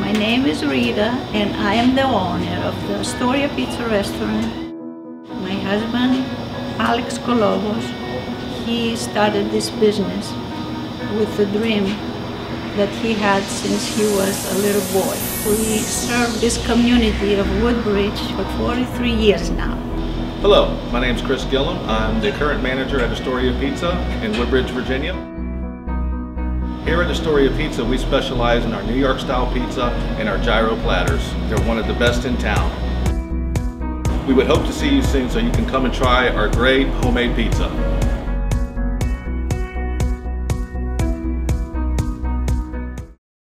My name is Rita and I am the owner of the Astoria Pizza restaurant. My husband, Alex Kolovos, he started this business with the dream that he had since he was a little boy. We serve this community of Woodbridge for 43 years now. Hello, my name is Chris Gillum. I'm the current manager at Astoria Pizza in Woodbridge, Virginia. Here at Astoria Pizza, we specialize in our New York style pizza and our gyro platters. They're one of the best in town. We would hope to see you soon so you can come and try our great homemade pizza.